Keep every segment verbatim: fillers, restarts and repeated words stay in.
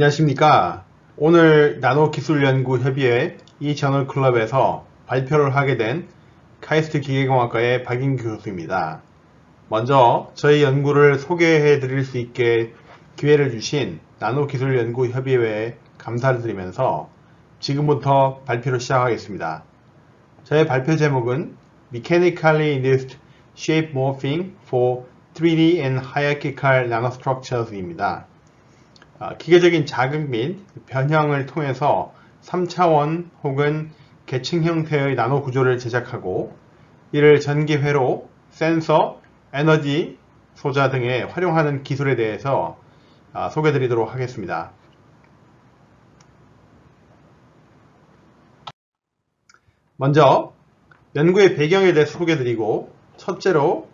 안녕하십니까. 오늘 나노기술연구협의회 이 저널클럽에서 발표를 하게 된 카이스트 기계공학과의 박인규 교수입니다. 먼저 저희 연구를 소개해 드릴 수 있게 기회를 주신 나노기술연구협의회에 감사를 드리면서 지금부터 발표를 시작하겠습니다. 저의 발표 제목은 Mechanically Induced Shape Morphing for 쓰리디 and Hierarchical Nanostructures 입니다. 기계적인 자극 및 변형을 통해서 삼차원 혹은 계층 형태의 나노 구조를 제작하고 이를 전기회로 센서, 에너지, 소자 등에 활용하는 기술에 대해서 소개 드리도록 하겠습니다. 먼저 연구의 배경에 대해 소개 드리고, 첫째로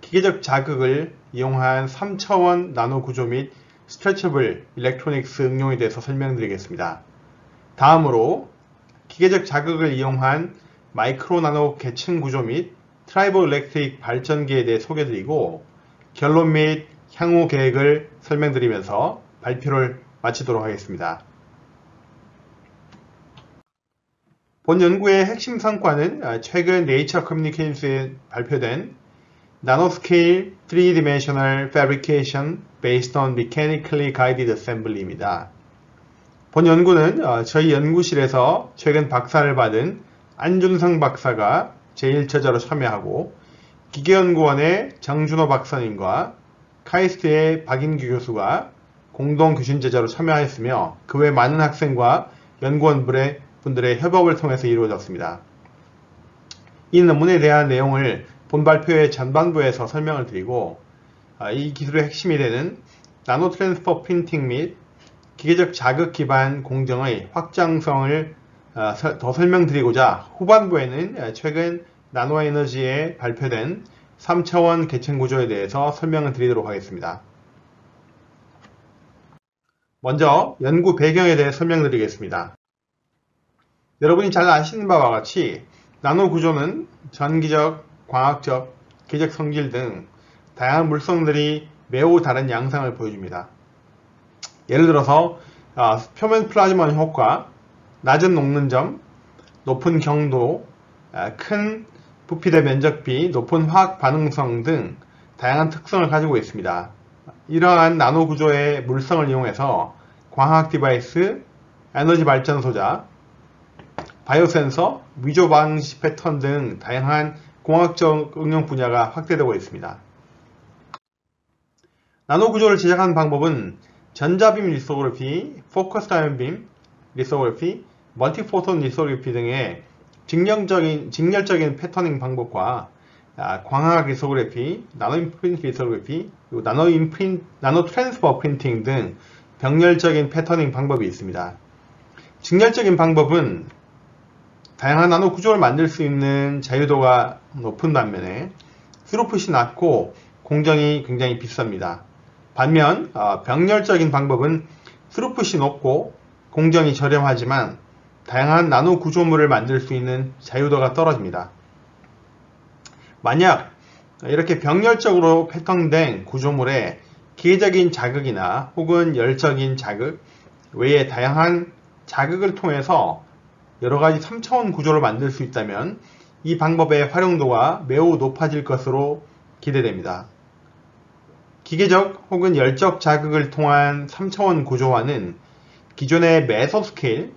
기계적 자극을 이용한 삼차원 나노 구조 및 스트레처블 일렉트로닉스 응용에 대해서 설명드리겠습니다. 다음으로 기계적 자극을 이용한 마이크로 나노 계층 구조 및 트라이보 일렉트릭 발전기에 대해 소개드리고, 결론 및 향후 계획을 설명드리면서 발표를 마치도록 하겠습니다. 본 연구의 핵심 성과는 최근 네이처 커뮤니케이션스에 발표된 Nanoscale 쓰리 디멘셔널 Fabrication Based on Mechanically Guided Assembly입니다. 본 연구는 저희 연구실에서 최근 박사를 받은 안준성 박사가 제일 저자로 참여하고, 기계연구원의 정준호 박사님과 카이스트의 박인규 교수가 공동 교신제자로 참여하였으며, 그 외 많은 학생과 연구원분들의 협업을 통해서 이루어졌습니다. 이 논문에 대한 내용을 본 발표의 전반부에서 설명을 드리고, 이 기술의 핵심이 되는 나노 트랜스퍼 프린팅 및 기계적 자극 기반 공정의 확장성을 더 설명드리고자, 후반부에는 최근 나노에너지에 발표된 삼차원 계층 구조에 대해서 설명을 드리도록 하겠습니다. 먼저 연구 배경에 대해 설명드리겠습니다. 여러분이 잘 아시는 바와 같이 나노 구조는 전기적, 광학적, 기적 성질 등 다양한 물성들이 매우 다른 양상을 보여줍니다. 예를 들어서 표면 플라즈마 효과, 낮은 녹는 점, 높은 경도, 큰 부피대 면적비, 높은 화학 반응성 등 다양한 특성을 가지고 있습니다. 이러한 나노 구조의 물성을 이용해서 광학 디바이스, 에너지 발전 소자, 바이오 센서, 위조 방지 패턴 등 다양한 공학적 응용 분야가 확대되고 있습니다. 나노 구조를 제작하는 방법은 전자빔 리소그래피, 포커스 아이언빔 리소그래피, 멀티포톤 리소그래피 등의 직렬적인, 직렬적인 패터닝 방법과 광학 리소그래피, 나노 임프린트 리소그래피, 나노 임프린트, 나노 트랜스퍼 프린팅 등 병렬적인 패터닝 방법이 있습니다. 직렬적인 방법은 다양한 나노 구조를 만들 수 있는 자유도가 높은 반면에 스루풋이 낮고 공정이 굉장히 비쌉니다. 반면 병렬적인 방법은 스루풋이 높고 공정이 저렴하지만 다양한 나노 구조물을 만들 수 있는 자유도가 떨어집니다. 만약 이렇게 병렬적으로 패턴된 구조물에 기계적인 자극이나 혹은 열적인 자극 외에 다양한 자극을 통해서 여러가지 삼차원 구조를 만들 수 있다면 이 방법의 활용도가 매우 높아질 것으로 기대됩니다. 기계적 혹은 열적 자극을 통한 삼차원 구조화는 기존의 메소 스케일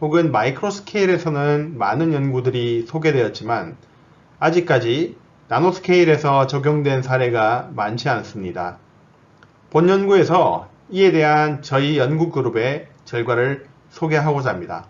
혹은 마이크로 스케일에서는 많은 연구들이 소개되었지만 아직까지 나노 스케일에서 적용된 사례가 많지 않습니다. 본 연구에서 이에 대한 저희 연구 그룹의 결과를 소개하고자 합니다.